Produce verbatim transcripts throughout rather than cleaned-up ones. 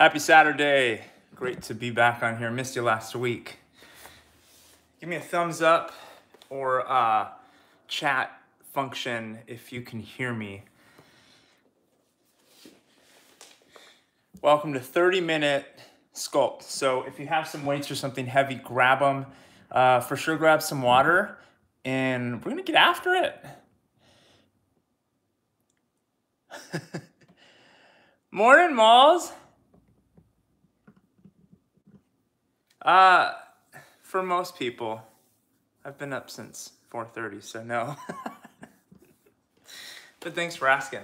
Happy Saturday. Great to be back on here. Missed you last week. Give me a thumbs up or uh, chat function if you can hear me. Welcome to thirty minute sculpt. So if you have some weights or something heavy, grab them. Uh, for sure, grab some water and we're going to get after it. Morning, Malls. Uh, for most people, I've been up since four thirty, so no. But thanks for asking.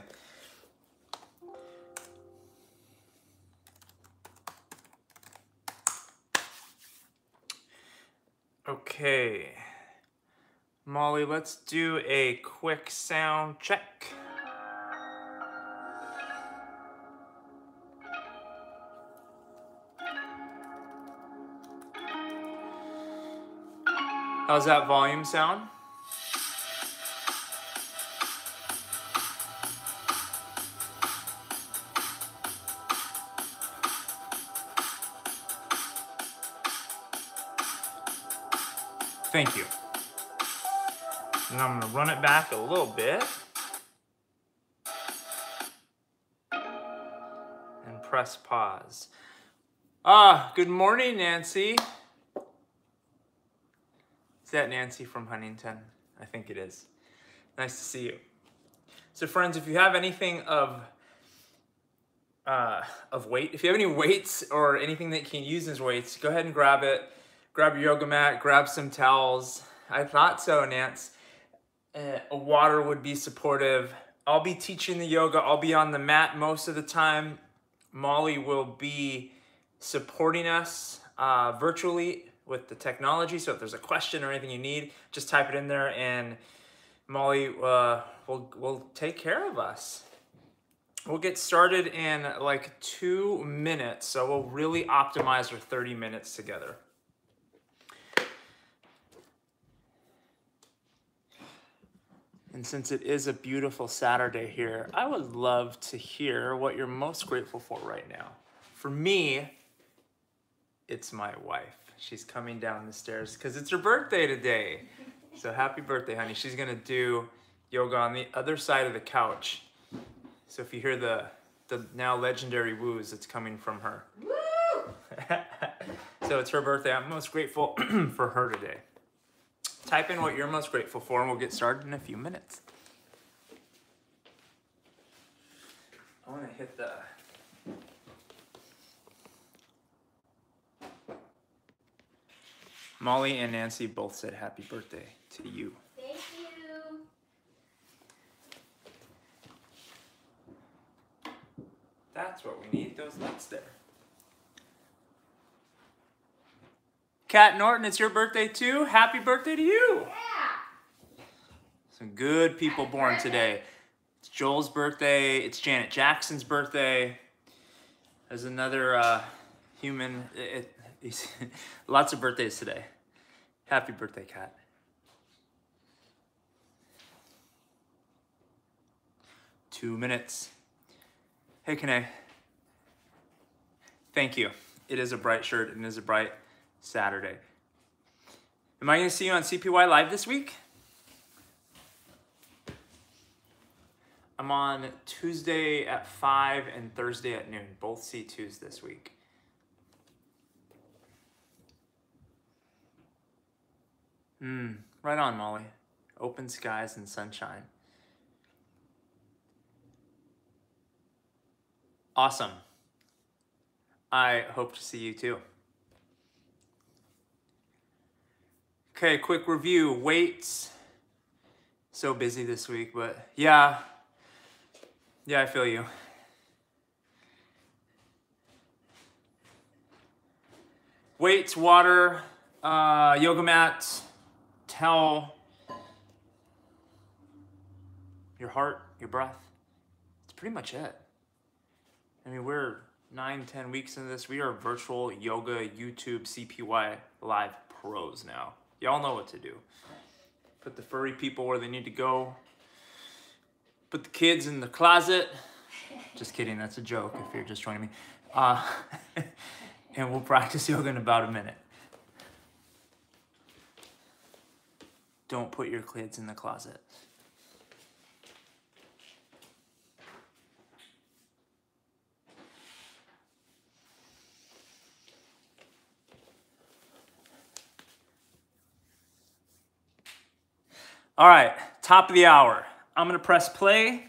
Okay, Molly, let's do a quick sound check. How's that volume sound? Thank you. And I'm gonna run it back a little bit. And press pause. Ah, good morning, Nancy. Is that Nancy from Huntington? I think it is. Nice to see you. So friends, if you have anything of uh, of weight, if you have any weights or anything that you can use as weights, go ahead and grab it. Grab your yoga mat, grab some towels. I thought so, Nance. Uh, water would be supportive. I'll be teaching the yoga. I'll be on the mat most of the time. Molly will be supporting us uh, virtually with the technology. So if there's a question or anything you need, just type it in there and Molly uh, will, will take care of us. We'll get started in like two minutes. So we'll really optimize our thirty minutes together. And since it is a beautiful Saturday here, I would love to hear what you're most grateful for right now. For me, it's my wife. She's coming down the stairs because it's her birthday today. So happy birthday, honey. She's gonna do yoga on the other side of the couch. So if you hear the, the now legendary woos, it's coming from her. Woo! So it's her birthday. I'm most grateful for her today. Type in what you're most grateful for and we'll get started in a few minutes. I wanna hit the... Molly and Nancy both said happy birthday to you. Thank you. That's what we need, those lights there. Kat Norton, it's your birthday too. Happy birthday to you. Yeah. Some good people born today. It's Joel's birthday. It's Janet Jackson's birthday. There's another uh, human. It, it, lots of birthdays today. Happy birthday, Kat. Two minutes. Hey, Kanae. Thank you. It is a bright shirt and it is a bright Saturday. Am I going to see you on C P Y Live this week? I'm on Tuesday at five and Thursday at noon. Both C twos this week. Mm, right on, Molly. Open skies and sunshine. Awesome. I hope to see you too. Okay, quick review, weights. So busy this week, but yeah. Yeah, I feel you. Weights, water, uh, yoga mat, towel, your heart, your breath. It's pretty much it. I mean, we're nine, ten weeks into this. We are virtual yoga, YouTube, C P Y Live pros now. Y'all know what to do. Put the furry people where they need to go. Put the kids in the closet. Just kidding, that's a joke if you're just joining me. Uh, and we'll practice yoga in about a minute. Don't put your kids in the closet. All right, top of the hour. I'm gonna press play,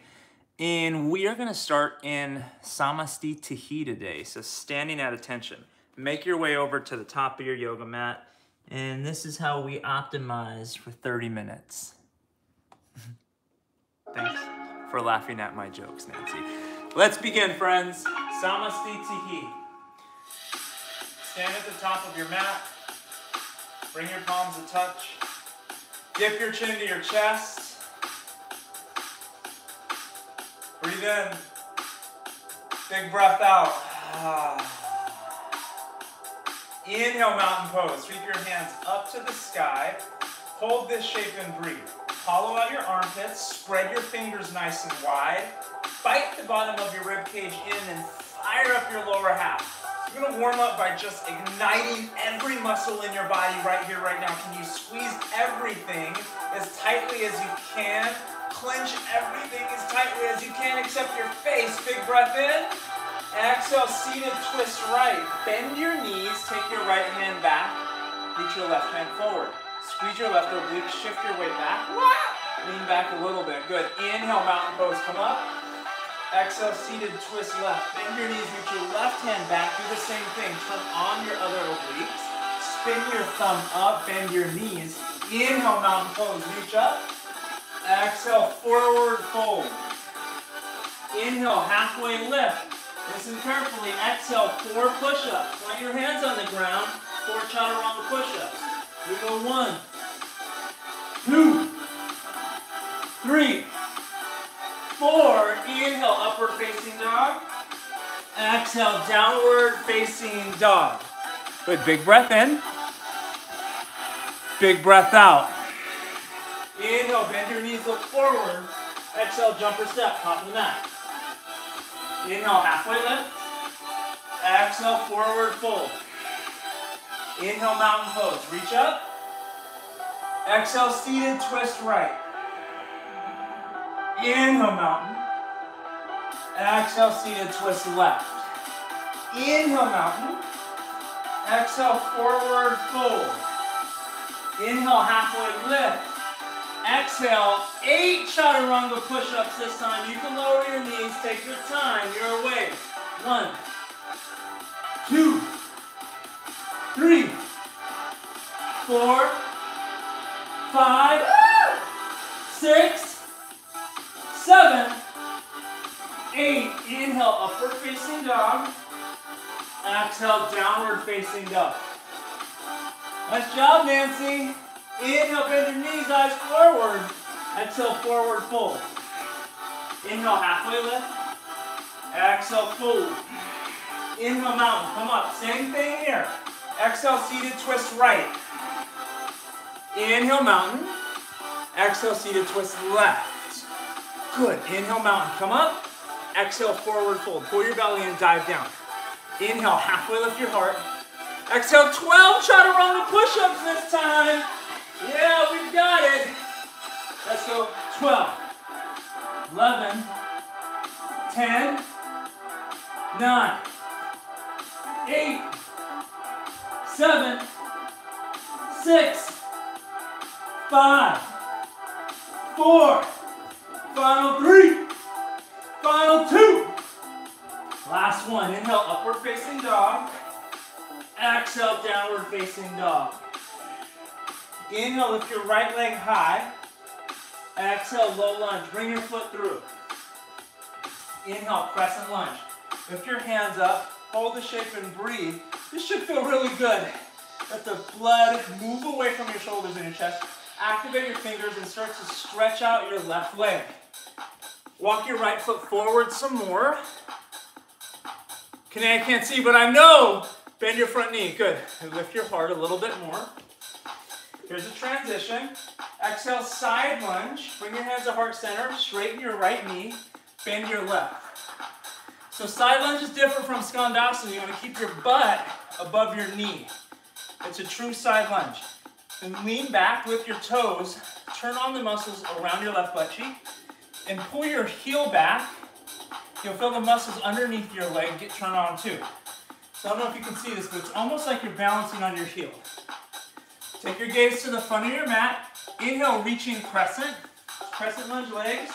and we are gonna start in Samasthitihi today, so standing at attention. Make your way over to the top of your yoga mat, and this is how we optimize for thirty minutes. Thanks for laughing at my jokes, Nancy. Let's begin, friends. Samasthitihi. Stand at the top of your mat. Bring your palms a touch. Dip your chin into your chest. Breathe in. Big breath out. Ah. Inhale, mountain pose. Sweep your hands up to the sky. Hold this shape and breathe. Hollow out your armpits. Spread your fingers nice and wide. Bite the bottom of your rib cage in and fire up your lower half. You're gonna warm up by just igniting every muscle in your body right here, right now. Can you squeeze everything as tightly as you can? Clench everything as tightly as you can except your face. Big breath in. Exhale, seated twist right. Bend your knees, take your right hand back, reach your left hand forward. Squeeze your left oblique, shift your weight back. Lean back a little bit, good. Inhale, mountain pose, come up. Exhale, seated twist left. Bend your knees, reach your left hand back. Do the same thing. Turn on your other obliques. Spin your thumb up, bend your knees. Inhale, mountain pose, reach up. Exhale, forward fold. Inhale, halfway lift. Listen carefully. Exhale, four push-ups. Plant your hands on the ground. Four Chaturanga push-ups. We go one, two, three, four, inhale, upward facing dog. Exhale, downward facing dog. Good, big breath in. Big breath out. Inhale, bend your knees, look forward. Exhale, jumper step, top of the mat. Inhale, halfway lift. Exhale, forward fold. Inhale, mountain pose, reach up. Exhale, seated twist right. Inhale, mountain. Exhale, seated twist left. Inhale, mountain. Exhale, forward fold. Inhale, halfway lift. Exhale, eight Chaturanga push-ups this time. You can lower your knees, take your time, you're awake. One, two, three, four, five, six, seven, eight, inhale, upward facing dog. Exhale, downward facing dog. Nice job, Nancy. Inhale, bend your knees, eyes forward. Exhale, forward fold. Inhale, halfway lift. Exhale, fold. Inhale, mountain, come up. Same thing here. Exhale, seated twist right. Inhale, mountain. Exhale, seated twist left. Good, inhale, mountain, come up. Exhale, forward fold. Pull your belly and dive down. Inhale, halfway lift your heart. Exhale, twelve Chaturanga push-ups this time. Yeah, we got it. Let's go, twelve, eleven, ten, nine, eight, seven, six, five, four, final three, final two, last one. Inhale, upward facing dog. Exhale, downward facing dog. Inhale, lift your right leg high. Exhale, low lunge. Bring your foot through. Inhale, crescent lunge. Lift your hands up. Hold the shape and breathe. This should feel really good. Let the blood move away from your shoulders and your chest. Activate your fingers and start to stretch out your left leg. Walk your right foot forward some more. Can I can't see, but I know. Bend your front knee, good. And lift your heart a little bit more. Here's a transition. Exhale, side lunge. Bring your hands to heart center. Straighten your right knee. Bend your left. So side lunge is different from skandasana. You want to keep your butt above your knee. It's a true side lunge. And lean back with your toes. Turn on the muscles around your left butt cheek. And pull your heel back. You'll feel the muscles underneath your leg get turned on too. So I don't know if you can see this, but it's almost like you're balancing on your heel. Take your gaze to the front of your mat. Inhale, reaching crescent. Crescent lunge legs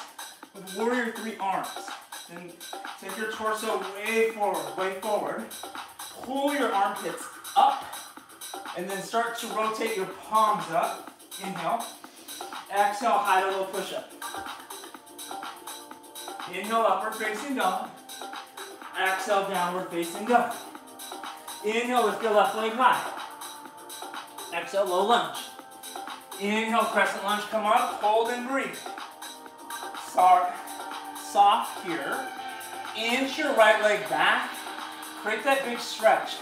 with warrior three arms. Then take your torso way forward, way forward. Pull your armpits up. And then start to rotate your palms up. Inhale. Exhale, high to low push-up. Inhale, upward facing dog. Exhale, downward facing dog. Inhale, lift your left leg high. Exhale, low lunge. Inhale, crescent lunge, come up, hold and breathe. Start soft here. Inch your right leg back. Create that big stretch.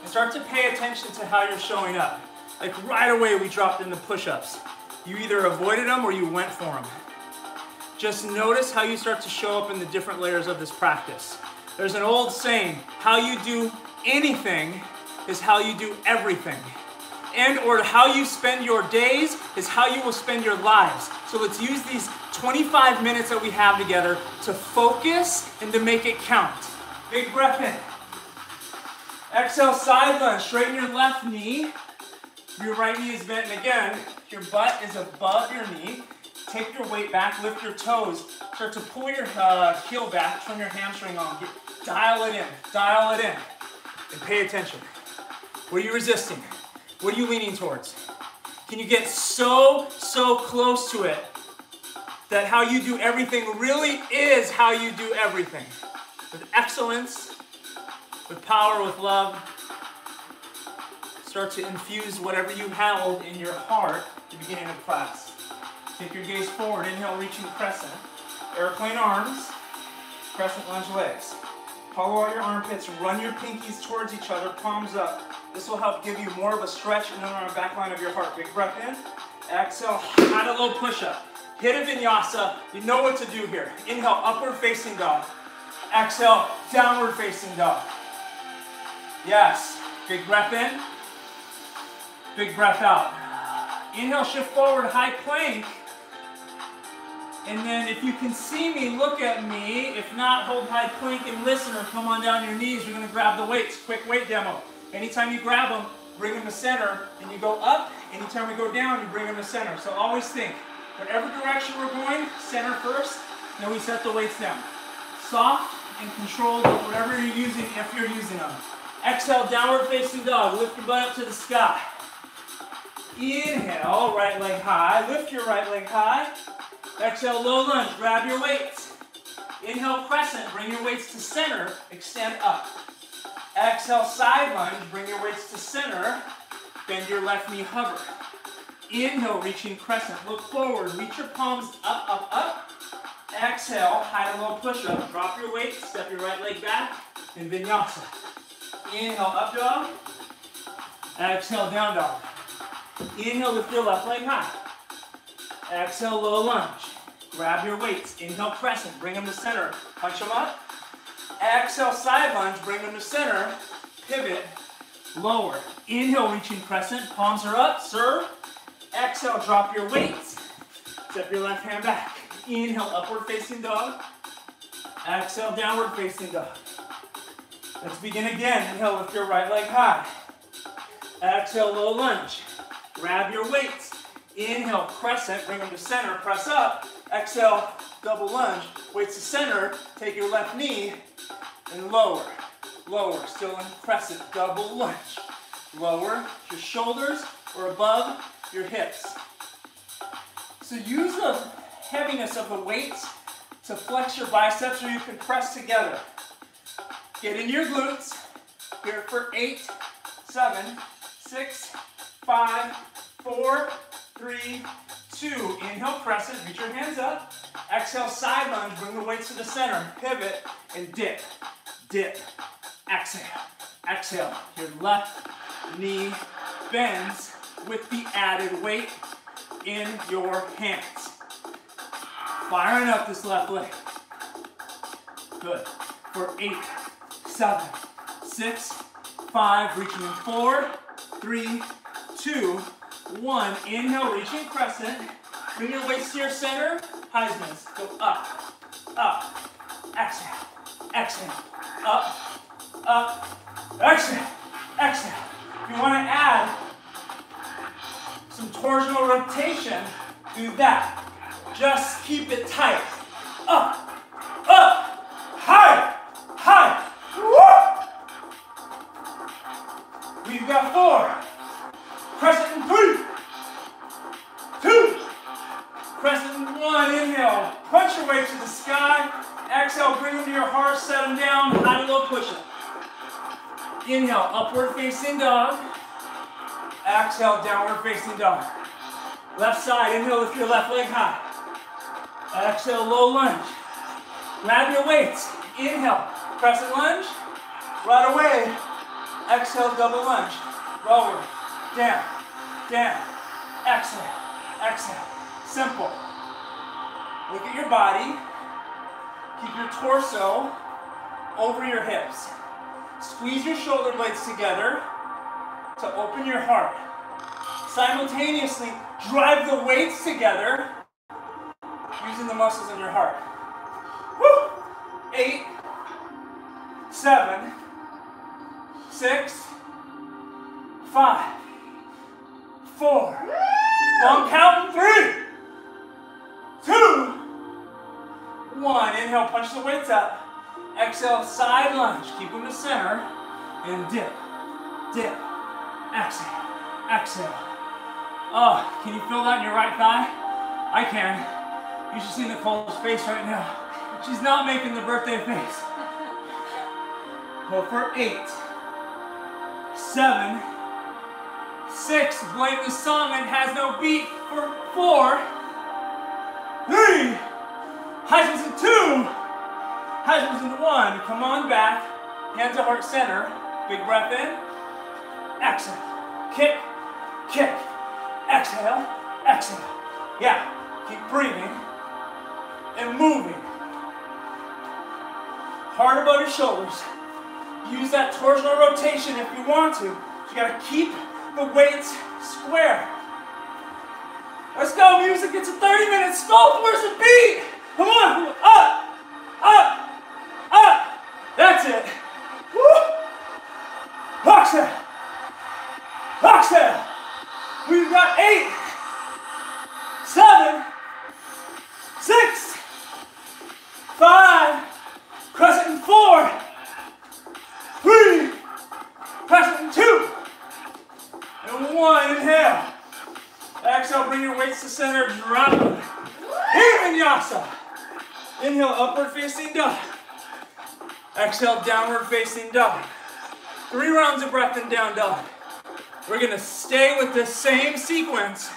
And start to pay attention to how you're showing up. Like right away we dropped in the push-ups. You either avoided them or you went for them. Just notice how you start to show up in the different layers of this practice. There's an old saying, how you do anything is how you do everything. And or how you spend your days is how you will spend your lives. So let's use these twenty-five minutes that we have together to focus and to make it count. Big breath in. Exhale, side lunge, straighten your left knee. Your right knee is bent, and again, your butt is above your knee. Take your weight back, lift your toes, start to pull your uh, heel back, turn your hamstring on, get, dial it in, dial it in, and pay attention. What are you resisting? What are you leaning towards? Can you get so, so close to it that how you do everything really is how you do everything? With excellence, with power, with love, start to infuse whatever you held in your heart at the beginning of class. Take your gaze forward, inhale, reaching crescent. Airplane arms, crescent lunge legs. Hollow out your armpits, run your pinkies towards each other, palms up. This will help give you more of a stretch in the back line of your heart. Big breath in, exhale, add a low push-up. Hit a vinyasa, you know what to do here. Inhale, upward facing dog. Exhale, downward facing dog. Yes, big breath in, big breath out. Inhale, shift forward, high plank. And then if you can see me, look at me. If not, hold high plank and listen, or come on down your knees. You're going to grab the weights. Quick weight demo. Anytime you grab them, bring them to center, and you go up. Anytime we go down, you bring them to center. So always think, whatever direction we're going, center first, then we set the weights down. Soft and controlled, whatever you're using, if you're using them. Exhale, downward facing dog. Lift your butt up to the sky. Inhale, right leg high. Lift your right leg high. Exhale, low lunge. Grab your weights. Inhale, crescent. Bring your weights to center. Extend up. Exhale, side lunge. Bring your weights to center. Bend your left knee, hover. Inhale, reaching crescent. Look forward. Reach your palms up, up, up. Exhale, high to low push-up. Drop your weight. Step your right leg back. And vinyasa. Inhale, up dog. Exhale, down dog. Inhale, lift your left leg high. Exhale, low lunge. Grab your weights. Inhale, crescent. Bring them to center. Punch them up. Exhale, side lunge. Bring them to center. Pivot. Lower. Inhale, reaching crescent. Palms are up. Serve. Exhale, drop your weights. Step your left hand back. Inhale, upward facing dog. Exhale, downward facing dog. Let's begin again. Inhale, lift your right leg high. Exhale, low lunge. Grab your weights. Inhale, crescent, bring them to center, press up. Exhale, double lunge, weights to center, take your left knee, and lower, lower, still in crescent, double lunge. Lower your shoulders or above your hips. So use the heaviness of the weights to flex your biceps, or you can press together. Get in your glutes, here for eight, seven, six, five, four, three, two. Inhale, crescent, reach your hands up. Exhale, side lunge, bring the weights to the center, pivot, and dip, dip, exhale, exhale. Your left knee bends with the added weight in your hands. Firing up this left leg. Good. for eight, seven, six, five, reaching in four, three, two, one. Inhale, reaching crescent. Bring your waist to your center. Heisman's. Go up, up, exhale, exhale, up, up, exhale, exhale. If you want to add some torsional rotation, do that. Just keep it tight. Up, up, high, high. Woo! We've got four. Crescent in three, two, crescent in one. Inhale, punch your way to the sky. Exhale, bring them to your heart, set them down, high to low push-up. Inhale, upward facing dog. Exhale, downward facing dog. Left side, inhale, lift your left leg high. Exhale, low lunge. Grab your weights. Inhale, crescent lunge. Right away. Exhale, double lunge. Lower, down, down. Exhale, exhale. Simple. Look at your body. Keep your torso over your hips. Squeeze your shoulder blades together to open your heart. Simultaneously, drive the weights together using the muscles in your heart. Woo! Eight, seven, six, five, four. Long count in three, two, one. Inhale, punch the weights up. Exhale, side lunge. Keep them to center and dip, dip, exhale, exhale. Oh, can you feel that in your right thigh? I can. You should see Nicole's face right now. She's not making the birthday face. Go for eight, seven, six. Blame the song and has no beat. For four, three, Heisman's in two. Heisman's in one, come on back, hands to heart center, big breath in, exhale, kick, kick, exhale, exhale, yeah, keep breathing and moving, hard above your shoulders, use that torsional rotation if you want to, you gotta keep the weights square, let's go music, it's a thirty minutes, stomp, where's the beat, come on, up, up, up! That's it! Woo! Box out! Box out! We've got eight, seven, six, five, crescent in four, three, crescent in two, and one. Inhale. Exhale, bring your weights to center, drop them. Here, Vinyasa. Inhale, upward facing dog. Exhale, downward facing dog. Three rounds of breath and down dog. We're gonna stay with the same sequence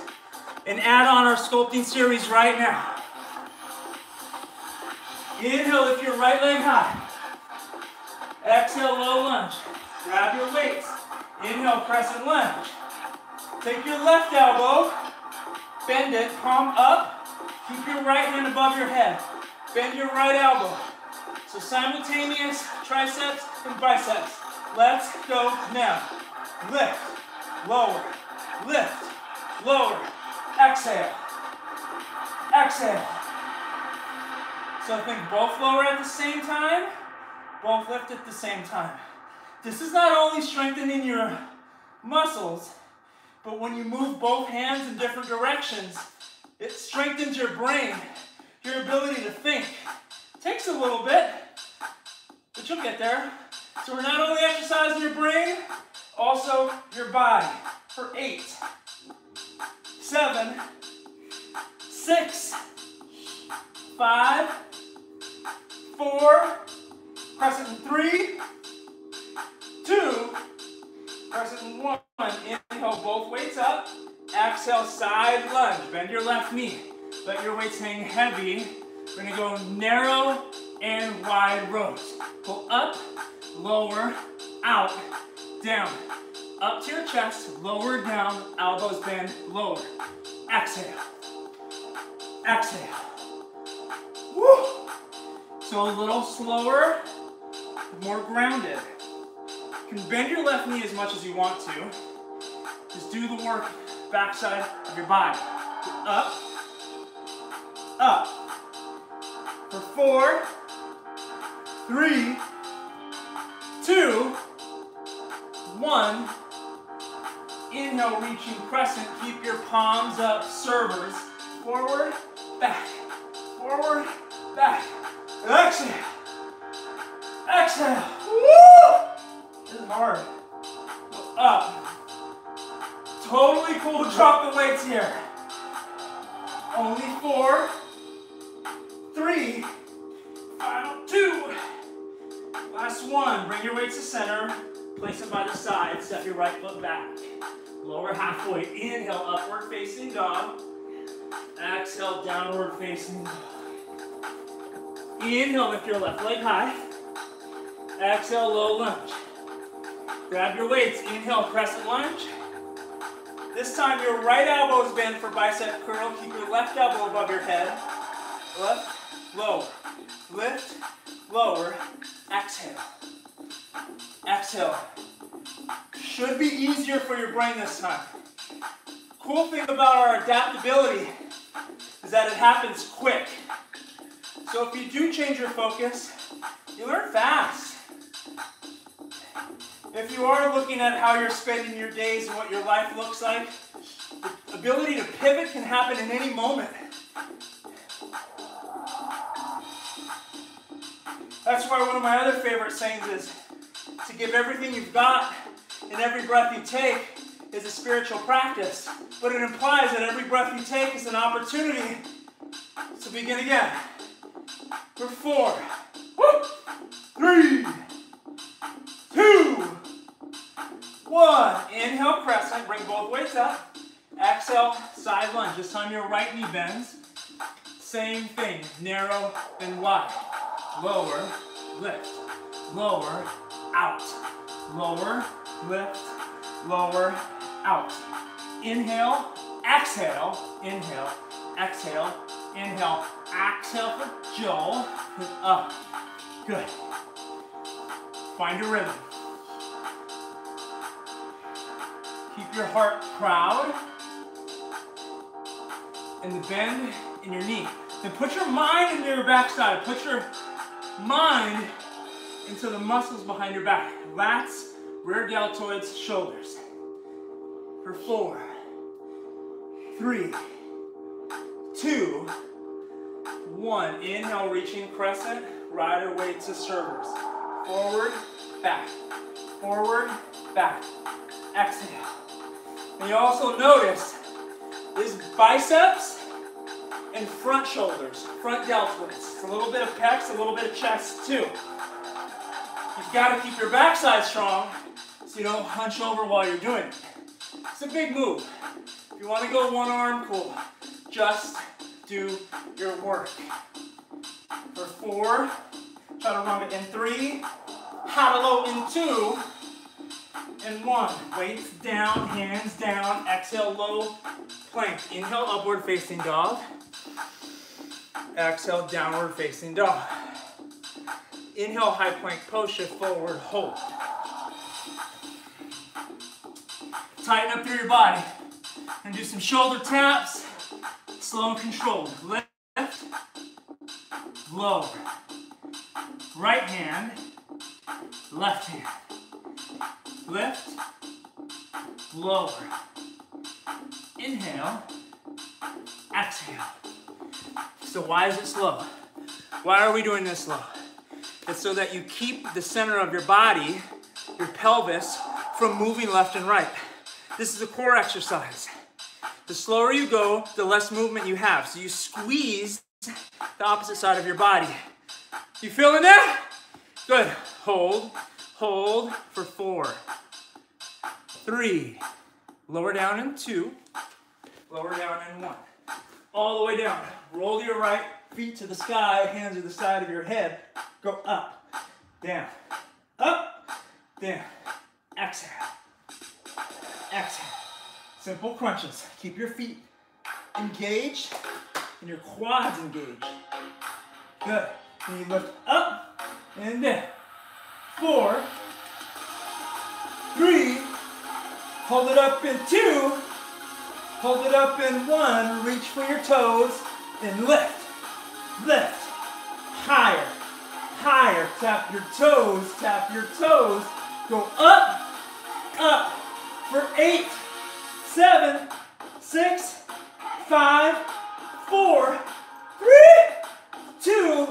and add on our sculpting series right now. Inhale, lift your right leg high. Exhale, low lunge. Grab your weights. Inhale, crescent lunge. Take your left elbow, bend it, palm up. Keep your right hand above your head. Bend your right elbow. So simultaneous triceps and biceps. Let's go now. Lift, lower, lift, lower. Exhale, exhale. So think both lower at the same time, both lift at the same time. This is not only strengthening your muscles, but when you move both hands in different directions, it strengthens your brain, your ability to think. Takes a little bit, but you'll get there. So we're not only exercising your brain, also your body. For eight, seven, six, five, four, crescent in three, two, crescent in one. Inhale, both weights up. Exhale, side lunge. Bend your left knee. Let your weights hang heavy. We're gonna go narrow and wide rows. Go up, lower, out, down. Up to your chest, lower down, elbows bend, lower. Exhale, exhale. Woo! So a little slower, more grounded. You can bend your left knee as much as you want to. Just do the work backside of your body. Up, up. For four, three, two, one. Inhale, reaching crescent. Keep your palms up, servers. Forward, back, forward, back. Exhale, exhale. Woo! This is hard. Go up. Totally cool to drop the weights here. Only four, three, final two. Last one, bring your weight to center. Place it by the side, step your right foot back. Lower halfway, inhale, upward facing dog. Exhale, downward facing dog. Inhale, lift your left leg high. Exhale, low lunge. Grab your weights, inhale, crescent lunge. This time your right elbow is bent for bicep curl. Keep your left elbow above your head. Lift, lower, lift, lower, exhale. Exhale. Should be easier for your brain this time. Cool thing about our adaptability is that it happens quick. So if you do change your focus, you learn fast. If you are looking at how you're spending your days and what your life looks like, the ability to pivot can happen in any moment. That's why one of my other favorite sayings is, to give everything you've got and every breath you take is a spiritual practice. But it implies that every breath you take is an opportunity to begin again. For four, three, two, one. Inhale, crescent, bring both weights up. Exhale, side lunge. This time your right knee bends. Same thing, narrow and wide. Lower, lift, lower, out. Lower, lift, lower, out. Inhale, exhale, inhale, exhale, inhale. Exhale for Joel, and up. Good. Find a rhythm. Keep your heart proud. And the bend in your knee. Then put your mind into your backside. Put your mind into the muscles behind your back. Lats, rear deltoids, shoulders. For four, three, two, one. Inhale, reaching crescent, ride your weight to servers. Forward, back, forward, back. Exhale. And you also notice is biceps and front shoulders, front deltoids. A little bit of pecs, a little bit of chest too. You've got to keep your backside strong so you don't hunch over while you're doing it. It's a big move. If you want to go one arm, cool. Just do your work. For four, chaturanga in three, hatha low in two, and one. Weights down, hands down, exhale low, plank. Inhale, upward facing dog. Exhale, downward facing dog. Inhale, high plank pose, shift forward, hold. Tighten up through your body. And do some shoulder taps, slow and controlled. Lift, lower. Right hand, left hand. Lift, lower. Inhale, exhale. So why is it slow? Why are we doing this slow? It's so that you keep the center of your body, your pelvis, from moving left and right. This is a core exercise. The slower you go, the less movement you have. So you squeeze the opposite side of your body. You feeling that? Good. Hold, hold for four, three, lower down in two, lower down in one. All the way down. Roll to your right, feet to the sky, hands to the side of your head. Go up, down, up, down. Exhale, exhale. Simple crunches. Keep your feet engaged and your quads engaged. Good. And you lift up and down. four, three, hold it up in two, hold it up in one, reach for your toes, and lift, lift, higher, higher, tap your toes, tap your toes, go up, up, for eight, seven, six, five, four, three, two,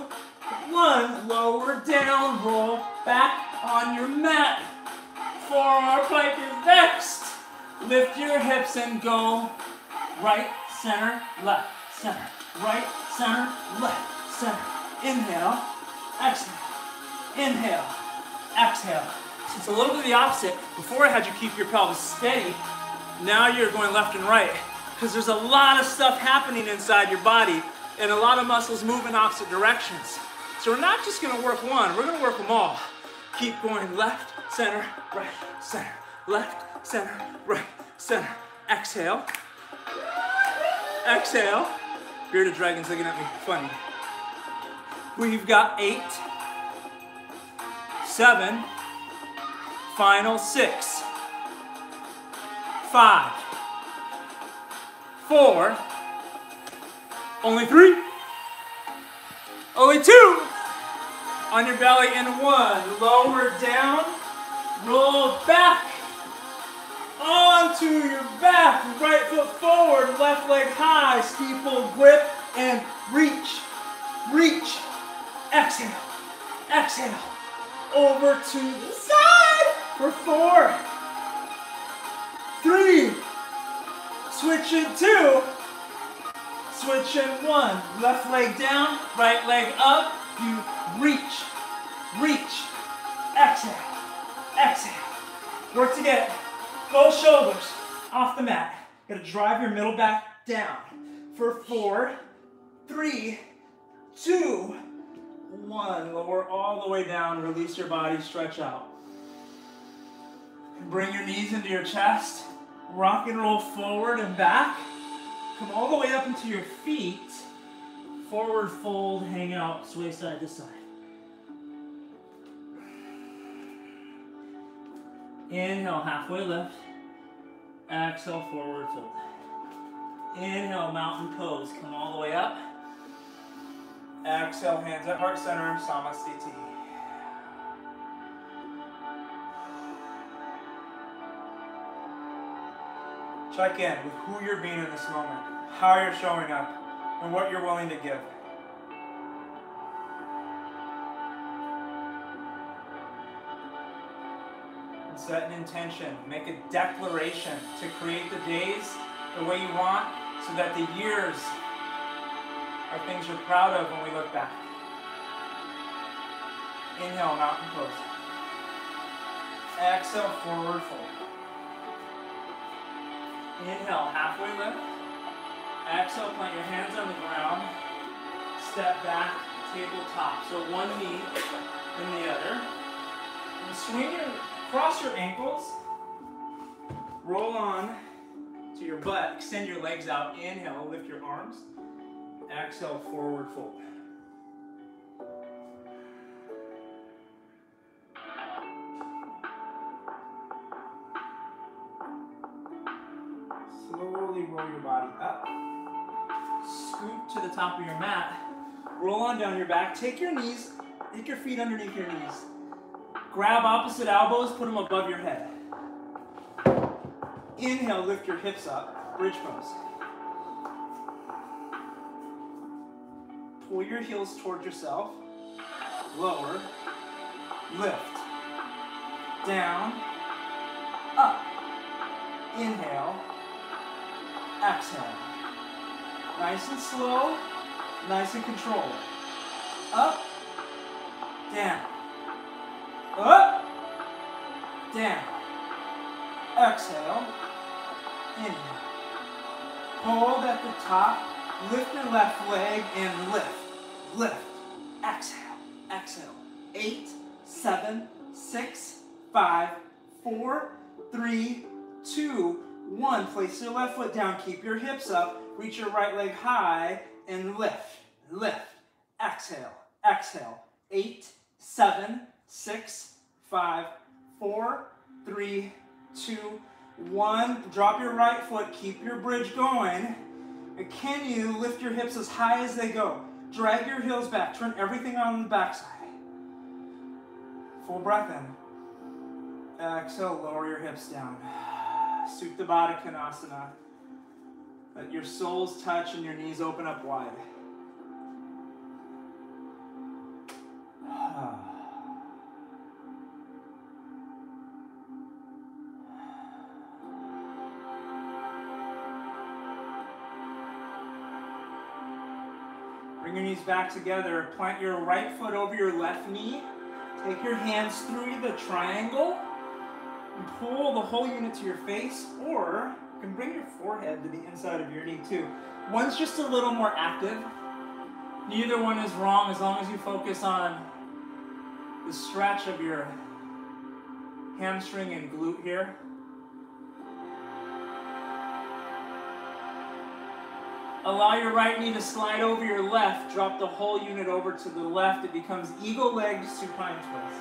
one, lower down, roll back on your mat, forearm plank is next, lift your hips and go right, center, left, center, right, center, left, center, inhale, exhale, inhale, exhale. It's a little bit the opposite. Before I had you keep your pelvis steady, now you're going left and right because there's a lot of stuff happening inside your body and a lot of muscles move in opposite directions. So we're not just gonna work one, we're gonna work them all. Keep going left, center, right, center, left, center, right, center. Exhale, exhale. Bearded dragon's looking at me funny. We've got eight, seven, final six, five, four, only three, only two, on your belly in one, lower down, roll back, onto your back, right foot forward, left leg high, steeple grip, and reach, reach, exhale, exhale, over to the side for four, three, switch in two, switch in one, left leg down, right leg up, you reach, reach, exhale, exhale, work to get it, both shoulders off the mat, you're gonna drive your middle back down for four, three, two, one, lower all the way down, release your body, stretch out. And bring your knees into your chest, rock and roll forward and back. Come all the way up into your feet, forward fold, hang out, sway side to side. Inhale, halfway lift, exhale, forward fold. Inhale, mountain pose, come all the way up. Exhale, hands at heart center, Samasthitihi. Check in with who you're being in this moment, how you're showing up, and what you're willing to give. And set an intention, make a declaration to create the days the way you want so that the years are things you're proud of when we look back. Inhale, mountain pose. Exhale, forward fold. Inhale, halfway lift. Exhale, plant your hands on the ground. Step back, tabletop. So one knee and the other. And swing your, cross your ankles. Roll on to your butt. Extend your legs out. Inhale, lift your arms. Exhale, forward fold. Slowly roll your body up. Scoop to the top of your mat. Roll on down your back. Take your knees, take your feet underneath your knees. Grab opposite elbows, put them above your head. Inhale, lift your hips up. Bridge pose. Pull your heels toward yourself, lower, lift, down, up, inhale, exhale, nice and slow, nice and controlled, up, down, up, down, exhale, inhale, hold at the top, lift your left leg and lift. Lift, exhale, exhale, eight, seven, six, five, four, three, two, one. Place your left foot down, keep your hips up, reach your right leg high, and lift, lift, exhale, exhale, eight, seven, six, five, four, three, two, one. Drop your right foot, keep your bridge going. And can you lift your hips as high as they go? Drag your heels back, turn everything on the backside. Full breath in. Exhale, lower your hips down. Supta Baddha Konasana. Let your soles touch and your knees open up wide. Bring your knees back together. Plant your right foot over your left knee. Take your hands through the triangle and pull the whole unit to your face, or you can bring your forehead to the inside of your knee too. One's just a little more active. Neither one is wrong as long as you focus on the stretch of your hamstring and glute here. Allow your right knee to slide over your left. Drop the whole unit over to the left. It becomes eagle leg supine twist.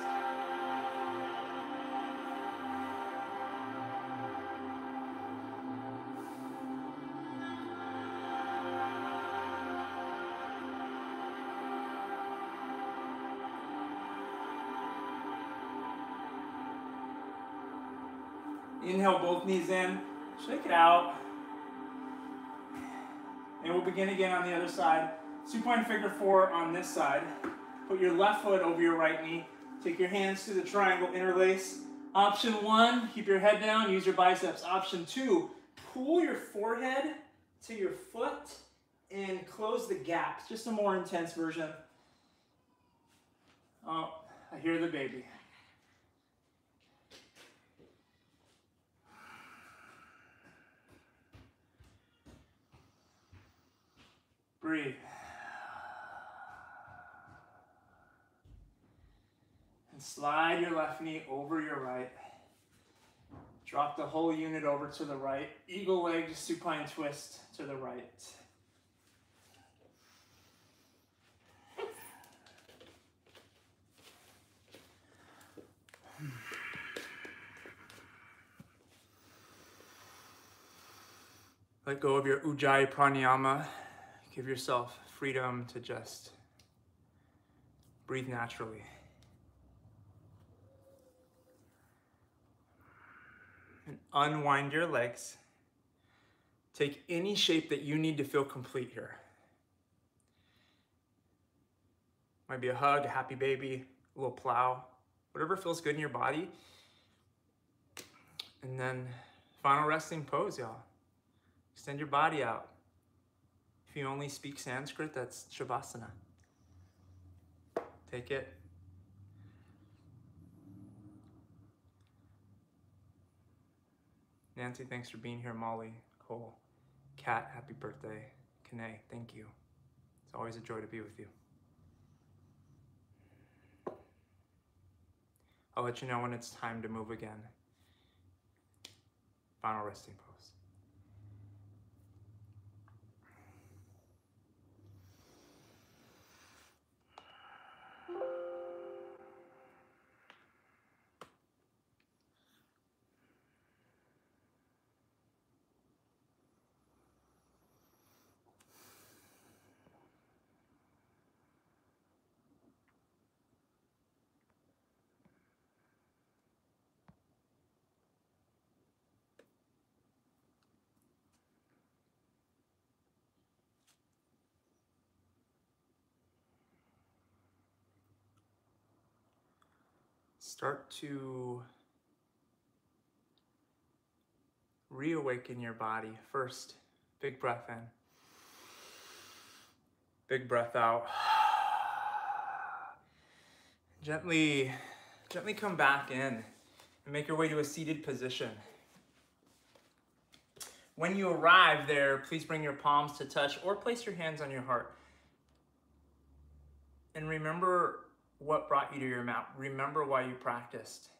Inhale, both knees in. Shake it out. And we'll begin again on the other side. Supine figure four on this side. Put your left foot over your right knee. Take your hands to the triangle, interlace. Option one, keep your head down, use your biceps. Option two, pull your forehead to your foot and close the gap. It's just a more intense version. Oh, I hear the baby. Breathe. And slide your left knee over your right. Drop the whole unit over to the right. Eagle leg supine twist to the right. Let go of your Ujjayi Pranayama. Give yourself freedom to just breathe naturally. And unwind your legs. Take any shape that you need to feel complete here. Might be a hug, a happy baby, a little plow, whatever feels good in your body. And then final resting pose, y'all. Extend your body out. If you only speak Sanskrit, that's Shavasana. Take it. Nancy, thanks for being here. Molly, Cole, Kat, happy birthday. Kanae, thank you. It's always a joy to be with you. I'll let you know when it's time to move again. Final resting pose. Start to reawaken your body. First, big breath in, big breath out. Gently, gently come back in and make your way to a seated position. When you arrive there, please bring your palms to touch or place your hands on your heart. And remember what brought you to your mat. Remember why you practiced.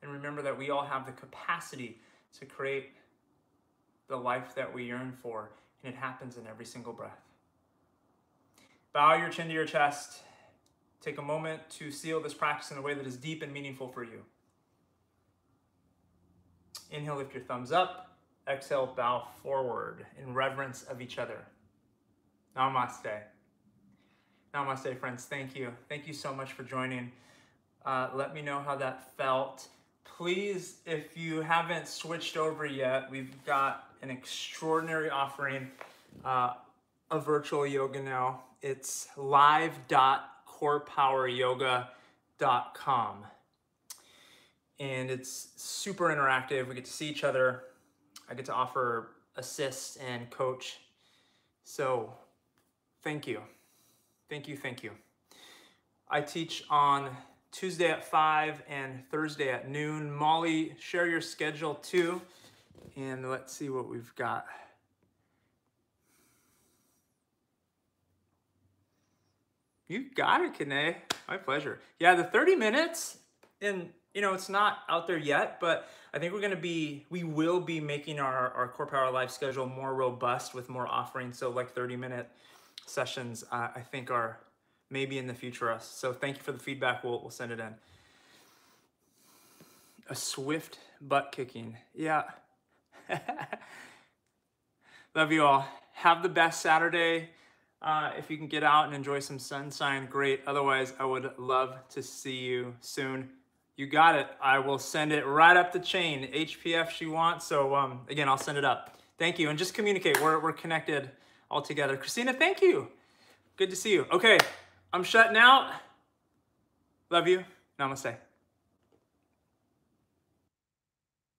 And remember that we all have the capacity to create the life that we yearn for, and it happens in every single breath. Bow your chin to your chest. Take a moment to seal this practice in a way that is deep and meaningful for you. Inhale, lift your thumbs up. Exhale, bow forward in reverence of each other. Namaste. Namaste, friends. Thank you. Thank you so much for joining. Uh, let me know how that felt. Please, if you haven't switched over yet, we've got an extraordinary offering uh, of virtual yoga now. It's live dot core power yoga dot com. And it's super interactive. We get to see each other. I get to offer assist and coach. So thank you. Thank you. Thank you. I teach on Tuesday at five and Thursday at noon. Molly, share your schedule too. And let's see what we've got. You got it, Kane. My pleasure. Yeah, the thirty minutes, and you know, it's not out there yet, but I think we're gonna be, we will be making our, our Core Power Live schedule more robust with more offerings. So like thirty minute sessions, uh, I think are maybe in the future. So thank you for the feedback. We'll, we'll send it in. A swift butt kicking. Yeah. Love you all. Have the best Saturday. Uh, if you can get out and enjoy some sunshine, great. Otherwise, I would love to see you soon. You got it. I will send it right up the chain. H P F she wants. So um, again, I'll send it up. Thank you. And just communicate. We're, we're connected all together. Christina, thank you. Good to see you. Okay, I'm shutting out. Love you. Namaste.